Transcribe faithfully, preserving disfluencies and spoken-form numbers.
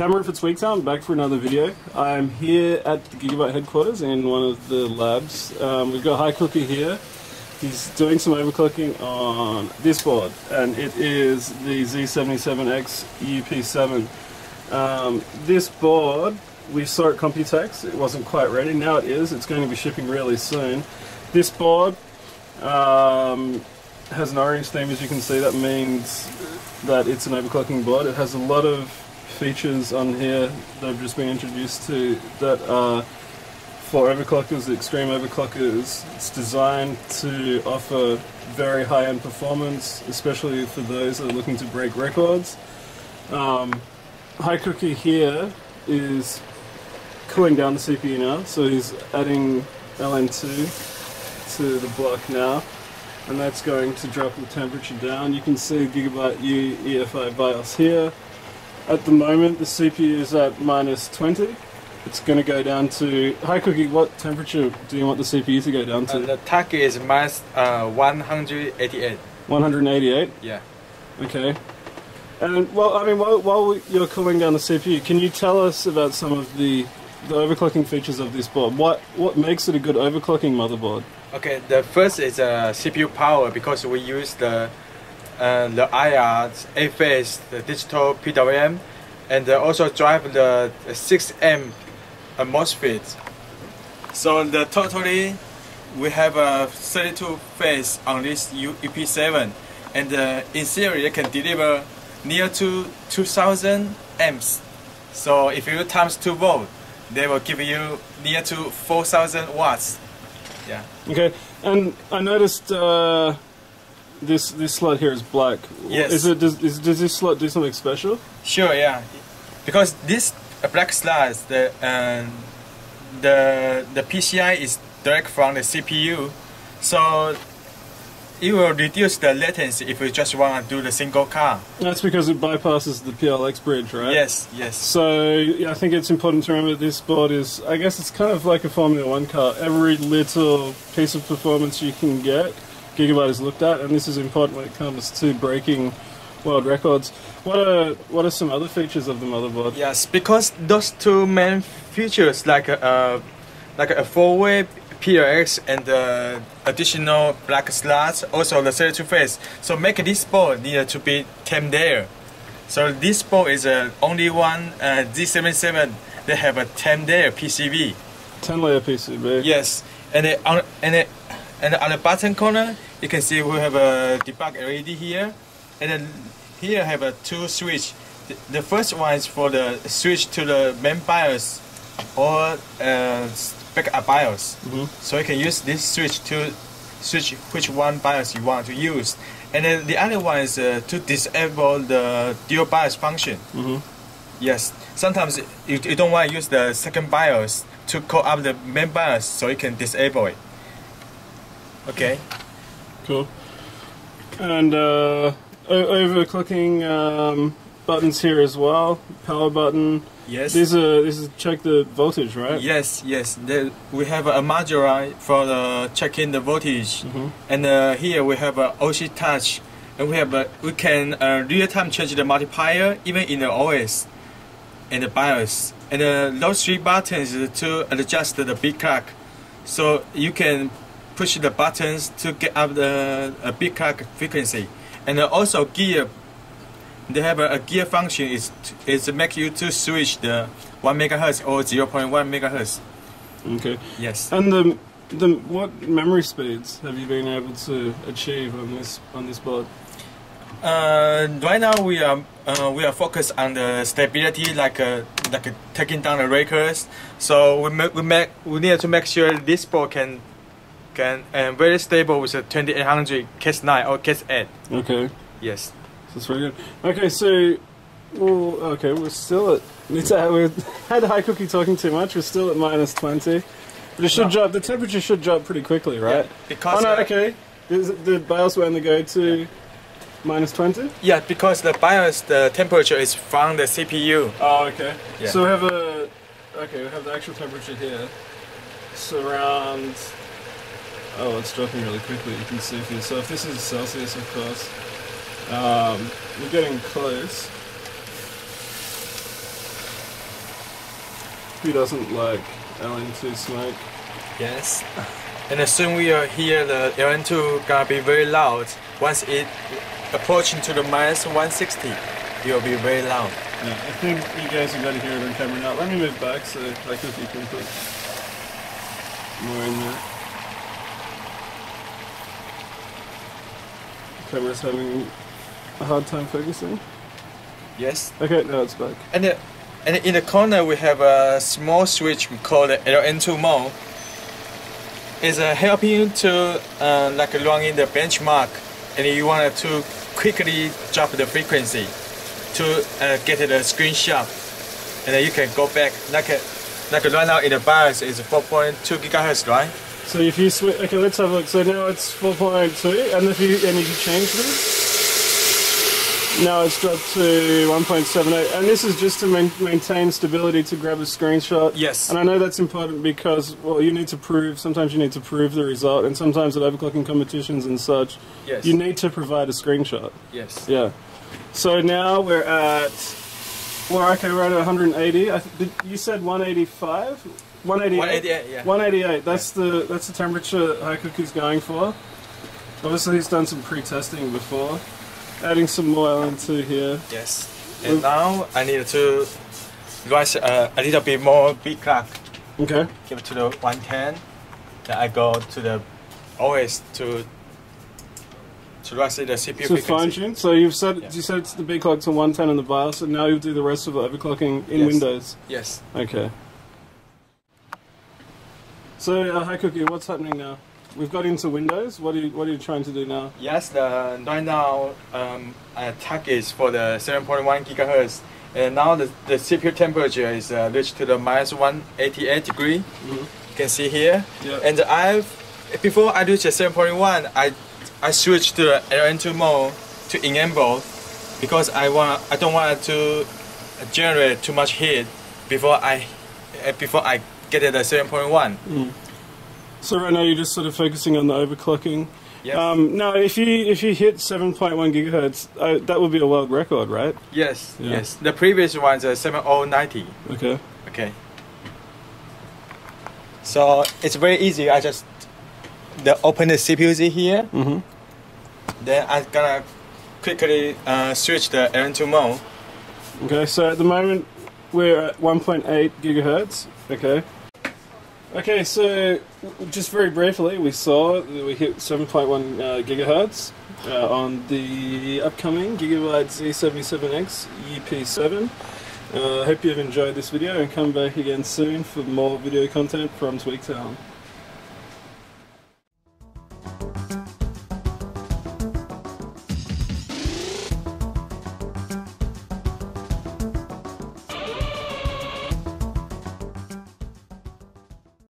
Cameron for TweakTown, back for another video. I'm here at the Gigabyte headquarters in one of the labs. Um, we've got HiCookie here. He's doing some overclocking on this board, and it is the Z seventy-seven X U P seven. Um, this board, we saw at Computex, it wasn't quite ready. Now it is. It's going to be shipping really soon. This board um, has an orange theme, as you can see. That means that it's an overclocking board. It has a lot of features on here that have just been introduced to that are for overclockers, extreme overclockers. It's designed to offer very high-end performance, especially for those that are looking to break records. Um, HiCookie here is cooling down the C P U now, so he's adding L N two to the block now, and that's going to drop the temperature down. You can see Gigabyte U E F I BIOS here. At the moment, the C P U is at minus twenty. It's going to go down to... HiCookie, what temperature do you want the C P U to go down to? Uh, the target is minus uh, one hundred eighty-eight. one hundred eighty-eight? Yeah. Okay. And, well, I mean, while, while you're cooling down the C P U, can you tell us about some of the, the overclocking features of this board? What, what makes it a good overclocking motherboard? Okay, the first is uh, C P U power, because we use the, uh, the I R eight phase, the digital P W M, and uh, also drive the six amp a MOSFET. So the totally we have a thirty-two phase on this U E P seven, and uh, in theory it can deliver near to two thousand amps. So if you times two volt, they will give you near to four thousand watts. Yeah. Okay. And I noticed uh, this this slot here is black. Yes. Is it does is, does this slot do something special? Sure. Yeah. Because this black slot, the um, the the P C I is direct from the C P U, so it will reduce the latency if we just want to do the single car. That's because it bypasses the P L X bridge, right? Yes, yes. So yeah, I think it's important to remember this board is, I guess it's kind of like a Formula One car. Every little piece of performance you can get, Gigabyte is looked at, and this is important when it comes to breaking world records. What are what are some other features of the motherboard? Yes, because those two main features, like a, like a four-way P L X and the additional black slots, also the thirty-two phase, so make this board need to be tamed there. So this board is the only one uh, Z seventy-seven they have a ten layer P C B. ten layer P C B. Yes, and it, on and it, and on the bottom corner, you can see we have a debug L E D here, and then here I have a two switch. The, the first one is for the switch to the main BIOS or uh, backup BIOS. Mm-hmm. So you can use this switch to switch which one BIOS you want to use. And then the other one is uh, to disable the dual BIOS function. Mm-hmm. Yes, sometimes you, you don't want to use the second BIOS to call up the main BIOS, so you can disable it. Okay. Cool. And uh, overclocking um, buttons here as well. Power button. Yes. This is this is check the voltage, right? Yes, yes. The, we have a module for the checking the voltage, mm-hmm. and uh, here we have a O C touch, and we have a, we can uh, real time change the multiplier even in the O S and the BIOS. And uh, those three buttons to adjust the bit clock, so you can push the buttons to get up the uh, bit clock frequency. And uh, also gear, they have a, a gear function is is to make you to switch the one megahertz or zero point one megahertz. Okay. Yes. And the the what memory speeds have you been able to achieve on this on this board? Uh, right now we are uh, we are focused on the stability, like a, like a taking down the records. So we make we make we need to make sure this board can. Can and very stable with a twenty-eight hundred K S nine or K S eight. Okay. Yes. That's very good. Okay, so, well, okay, we're still at. We had HiCookie talking too much. We're still at minus twenty, but it should no. drop. The temperature should drop pretty quickly, right? Yeah, because oh no, uh, okay. Is, the BIOS will only go to yeah. minus twenty. Yeah, because the BIOS, the temperature is from the C P U. Oh, okay. Yeah. So we have a. Okay, we have the actual temperature here. It's around. Oh, it's dropping really quickly, you can see for yourself. This is Celsius, of course. Um, we're getting close. Who doesn't like L N two smoke? Yes. And as soon we are here, the L N two gonna be very loud. Once it approaching to the minus one sixty, it will be very loud. Yeah, I think you guys are gonna hear it on camera now. Let me move back so I can see input more in there. The camera's having a hard time focusing. Yes. Okay, now it's back. And the, and in the corner we have a small switch we call the L N two mode. It's uh, helping you to uh, like running the benchmark, and you want to quickly drop the frequency to uh, get the screenshot, and then you can go back. Like like right now in the BIOS is four point two gigahertz, right? So if you switch, okay, let's have a look. So now it's four point two, and if you and if you change this. Now it's dropped to one point seven eight, and this is just to main, maintain stability to grab a screenshot. Yes. And I know that's important because, well, you need to prove, sometimes you need to prove the result, and sometimes at overclocking competitions and such, yes, you need to provide a screenshot. Yes. Yeah. So now we're at, well, okay, we're at one hundred eighty. I th did, you said one eighty-five? one eighty-eight? Yeah. one eighty-eight, that's, yeah. the, that's the temperature HiCookie's going for. Obviously he's done some pre-testing before. Adding some more L N two here. Yes. And Oop. now I need to rise uh, a little bit more big clock. Okay. Give it to the one ten. Then I go to the O S to to rise the C P U. To fine tune. So you've said yeah. you said it's the big clock to one ten in the BIOS, and now you'll do the rest of the overclocking in yes. Windows. Yes. Okay. So uh, HiCookie, what's happening now? We've got into Windows. What are you What are you trying to do now? Yes, the right now um, our target is for the seven point one gigahertz, and now the the C P U temperature is uh, reached to the minus one eighty-eight degree. Mm-hmm. You can see here. Yep. And I've before I reach the seven point one, I I switched to the L N two mode to enable because I want I don't want to generate too much heat before I before I get at the seven point one. Mm. So right now you're just sort of focusing on the overclocking. Yes. Um, now, if you if you hit seven point one gigahertz, uh, that would be a world record, right? Yes. Yeah. Yes. The previous one's uh, seven thousand ninety. Okay. Okay. So it's very easy. I just the open the C P U Z here. Mm-hmm. Then I'm gonna quickly uh, switch the L N two mode. Okay. So at the moment we're at one point eight gigahertz. Okay. Okay, so just very briefly, we saw that we hit seven point one uh, gigahertz uh, on the upcoming Gigabyte Z seventy-seven X U P seven. I uh, hope you've enjoyed this video, and come back again soon for more video content from TweakTown.